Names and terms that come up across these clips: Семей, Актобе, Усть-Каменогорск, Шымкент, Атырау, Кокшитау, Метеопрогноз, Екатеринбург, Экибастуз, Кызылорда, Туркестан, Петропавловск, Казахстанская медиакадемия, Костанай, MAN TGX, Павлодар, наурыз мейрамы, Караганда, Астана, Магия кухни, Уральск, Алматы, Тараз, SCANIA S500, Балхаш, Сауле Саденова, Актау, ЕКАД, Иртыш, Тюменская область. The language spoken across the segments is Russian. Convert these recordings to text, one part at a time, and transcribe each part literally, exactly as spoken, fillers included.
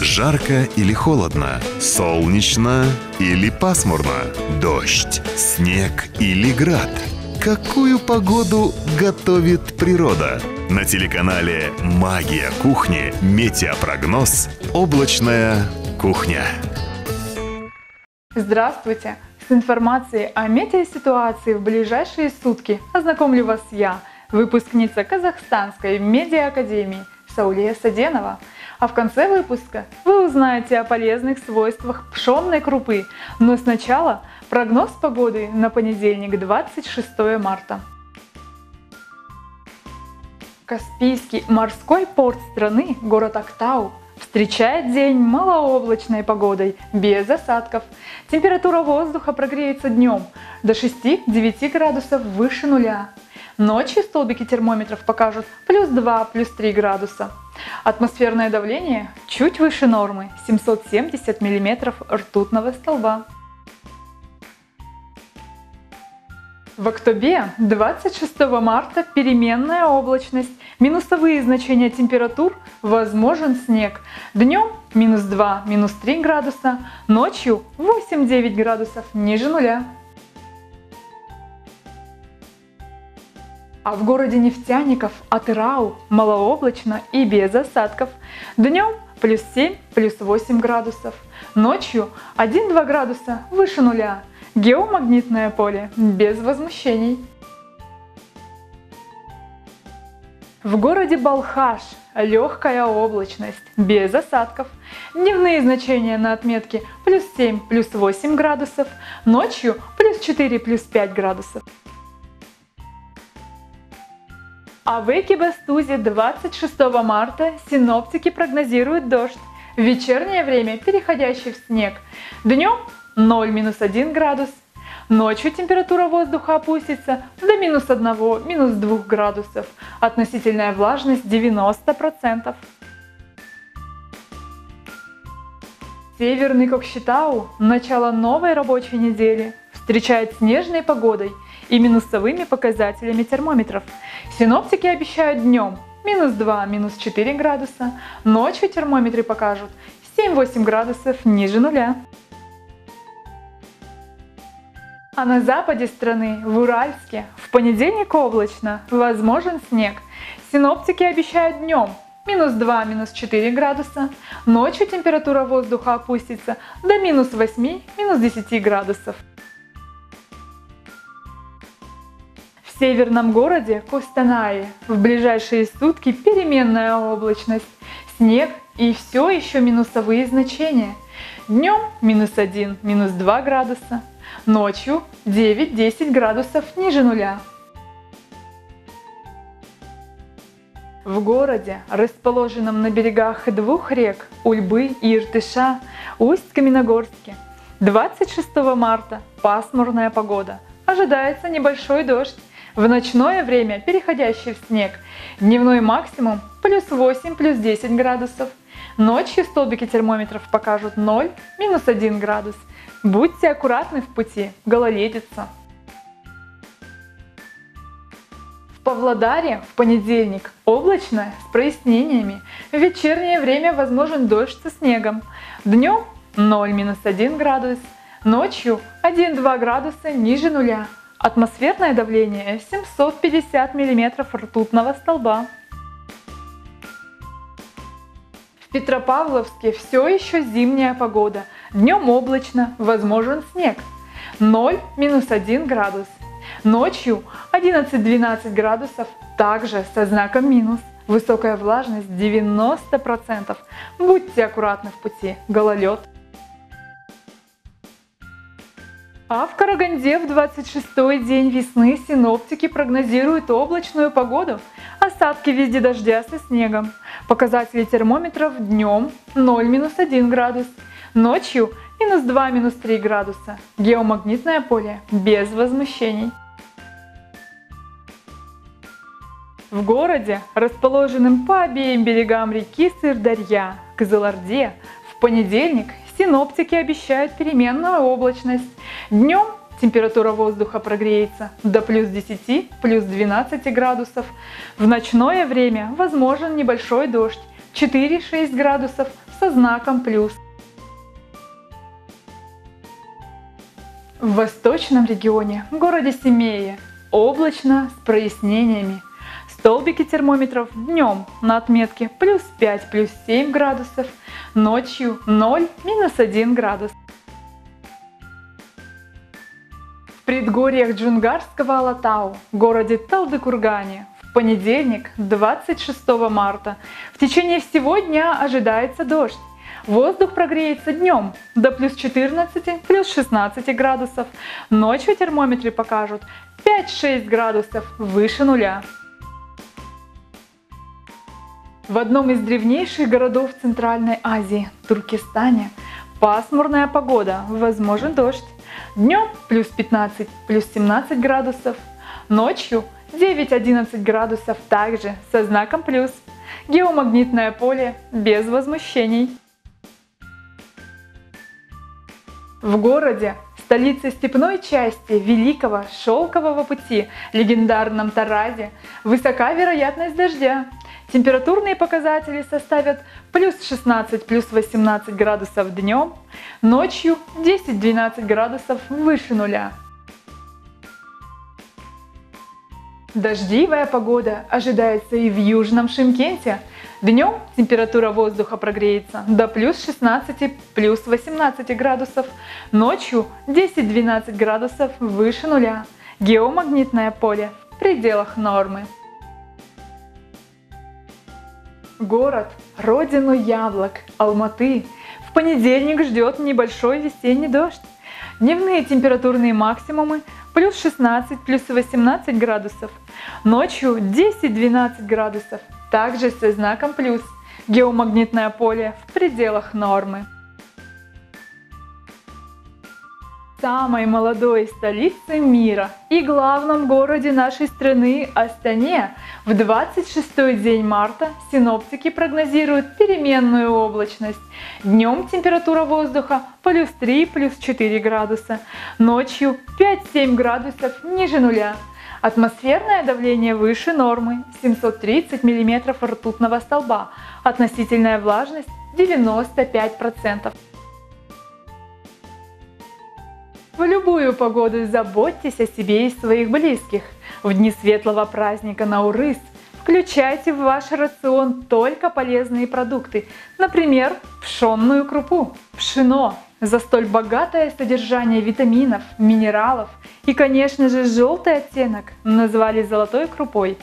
Жарко или холодно? Солнечно или пасмурно? Дождь, снег или град? Какую погоду готовит природа? На телеканале «Магия кухни» метеопрогноз «Облачная кухня». Здравствуйте! С информацией о метеоситуации в ближайшие сутки ознакомлю вас я, выпускница Казахстанской медиакадемии Сауле Саденова. А в конце выпуска вы узнаете о полезных свойствах пшенной крупы. Но сначала прогноз погоды на понедельник, двадцать шестое марта. Каспийский морской порт страны, город Актау, встречает день малооблачной погодой, без осадков. Температура воздуха прогреется днем до шести-девяти градусов выше нуля. Ночью столбики термометров покажут плюс два, плюс три градуса. Атмосферное давление чуть выше нормы, семьсот семьдесят миллиметров ртутного столба. В Актобе двадцать шестого марта переменная облачность, минусовые значения температур, возможен снег. Днем минус два, минус три градуса, ночью восемь-девять градусов ниже нуля. А в городе нефтяников Атырау малооблачно и без осадков. Днем плюс семь, плюс восемь градусов, ночью один-два градуса выше нуля. Геомагнитное поле без возмущений. В городе Балхаш легкая облачность, без осадков. Дневные значения на отметке плюс семь, плюс восемь градусов, ночью плюс четыре, плюс пять градусов. А в Экибастузе двадцать шестого марта синоптики прогнозируют дождь, в вечернее время переходящий в снег. Днем ноль-один градус, ночью температура воздуха опустится до минус одного, минус двух градусов, относительная влажность девяносто процентов. Северный Кокшитау начало новой рабочей недели встречает снежной погодой и минусовыми показателями термометров. Синоптики обещают днем минус два, минус четыре градуса, ночью термометры покажут семь-восемь градусов ниже нуля. А на западе страны, в Уральске, в понедельник облачно, возможен снег. Синоптики обещают днем минус два, минус четыре градуса, ночью температура воздуха опустится до минус восьми, минус десяти градусов. В северном городе Костанае в ближайшие сутки переменная облачность, снег и все еще минусовые значения. Днем минус один, минус два градуса, ночью девять-десять градусов ниже нуля. В городе, расположенном на берегах двух рек Ульбы и Иртыша, Усть-Каменогорске, двадцать шестого марта пасмурная погода, ожидается небольшой дождь. В ночное время переходящий в снег, дневной максимум плюс восемь, плюс десять градусов, ночью столбики термометров покажут ноль, минус один градус. Будьте аккуратны в пути, гололедица. В Павлодаре в понедельник облачно с прояснениями, в вечернее время возможен дождь со снегом, днем ноль-один градус, ночью один-два градуса ниже нуля. Атмосферное давление семьсот пятьдесят миллиметров ртутного столба. В Петропавловске все еще зимняя погода. Днем облачно, возможен снег. ноль-один градус. Ночью одиннадцать-двенадцать градусов, также со знаком минус. Высокая влажность девяносто процентов. Будьте аккуратны в пути, гололед. А в Караганде в двадцать шестой день весны синоптики прогнозируют облачную погоду, осадки в виде дождя со снегом. Показатели термометров днем ноль-один градус, ночью минус два, минус три градуса. Геомагнитное поле без возмущений. В городе, расположенном по обеим берегам реки Сырдарья, Кызылорде, в понедельник синоптики обещают переменную облачность. Днем температура воздуха прогреется до плюс десяти, плюс двенадцати градусов. В ночное время возможен небольшой дождь, четыре-шесть градусов со знаком плюс. В восточном регионе, в городе Семее, облачно с прояснениями. Столбики термометров днем на отметке плюс пять, плюс семь градусов, ночью ноль, минус один градус. В предгорьях Джунгарского Алатау, городе Талдыкургане, в понедельник, двадцать шестого марта, в течение всего дня ожидается дождь. Воздух прогреется днем до плюс четырнадцати, плюс шестнадцати градусов. Ночью термометры покажут пять-шесть градусов выше нуля. В одном из древнейших городов Центральной Азии, Туркестане, пасмурная погода, возможен дождь. Днем плюс пятнадцать, плюс семнадцать градусов. Ночью девять-одиннадцать градусов также со знаком плюс. Геомагнитное поле без возмущений. В городе, столице степной части Великого Шелкового пути, легендарном Таразе, высока вероятность дождя. Температурные показатели составят плюс шестнадцать, плюс восемнадцать градусов днем, ночью десять-двенадцать градусов выше нуля. Дождливая погода ожидается и в южном Шымкенте. Днем температура воздуха прогреется до плюс шестнадцати, плюс восемнадцати градусов, ночью десять-двенадцать градусов выше нуля. Геомагнитное поле в пределах нормы. Город, родину яблок, Алматы, в понедельник ждет небольшой весенний дождь. Дневные температурные максимумы плюс шестнадцать, плюс восемнадцать градусов. Ночью десять-двенадцать градусов, также со знаком плюс. Геомагнитное поле в пределах нормы. Самой молодой столице мира и главном городе нашей страны Астане в двадцать шестой день марта синоптики прогнозируют переменную облачность. Днем температура воздуха плюс три, плюс четыре градуса, ночью пять-семь градусов ниже нуля. Атмосферное давление выше нормы семьсот тридцать миллиметров ртутного столба, относительная влажность девяносто пять процентов. В любую погоду заботьтесь о себе и своих близких. В дни светлого праздника Наурыз включайте в ваш рацион только полезные продукты, например, пшенную крупу, пшено за столь богатое содержание витаминов, минералов и, конечно же, желтый оттенок назвали золотой крупой.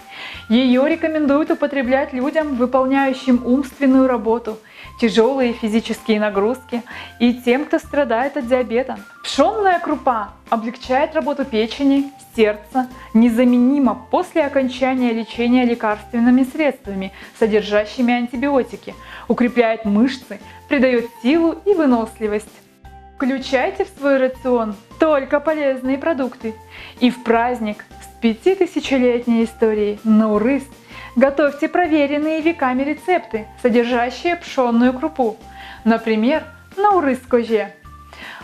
Ее рекомендуют употреблять людям, выполняющим умственную работу, тяжелые физические нагрузки и тем, кто страдает от диабета. Пшенная крупа облегчает работу печени, сердца, незаменима после окончания лечения лекарственными средствами, содержащими антибиотики, укрепляет мышцы, придает силу и выносливость. Включайте в свой рацион только полезные продукты. И в праздник с пятитысячелетней историей Наурыз готовьте проверенные веками рецепты, содержащие пшенную крупу, например, наурыз коже.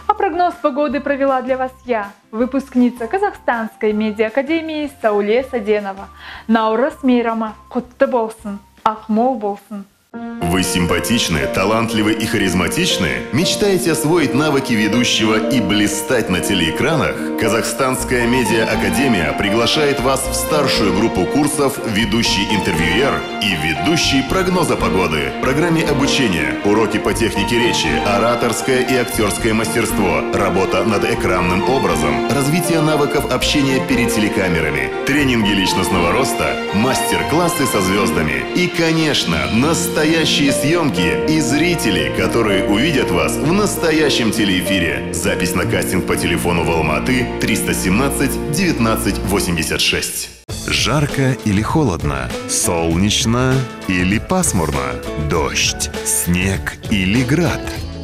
А прогноз погоды провела для вас я, выпускница Казахстанской медиакадемии Сауле Саденова. Наурыз мейрамы құтты болсын, ақмол болсын. Вы симпатичны, талантливы и харизматичны? Мечтаете освоить навыки ведущего и блистать на телеэкранах? Казахстанская медиа-академия приглашает вас в старшую группу курсов «Ведущий интервьюер» и «Ведущий прогноза погоды». В программе обучения, уроки по технике речи, ораторское и актерское мастерство, работа над экранным образом, развитие навыков общения перед телекамерами, тренинги личностного роста, мастер-классы со звездами и, конечно, настоящие Настоящие съемки и зрители, которые увидят вас в настоящем телеэфире. Запись на кастинг по телефону в Алматы триста семнадцать девятнадцать восемьдесят шесть. Жарко или холодно? Солнечно или пасмурно? Дождь, снег или град?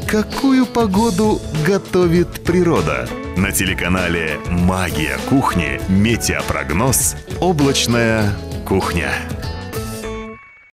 Какую погоду готовит природа? На телеканале «Магия кухни» метеопрогноз «Облачная кухня».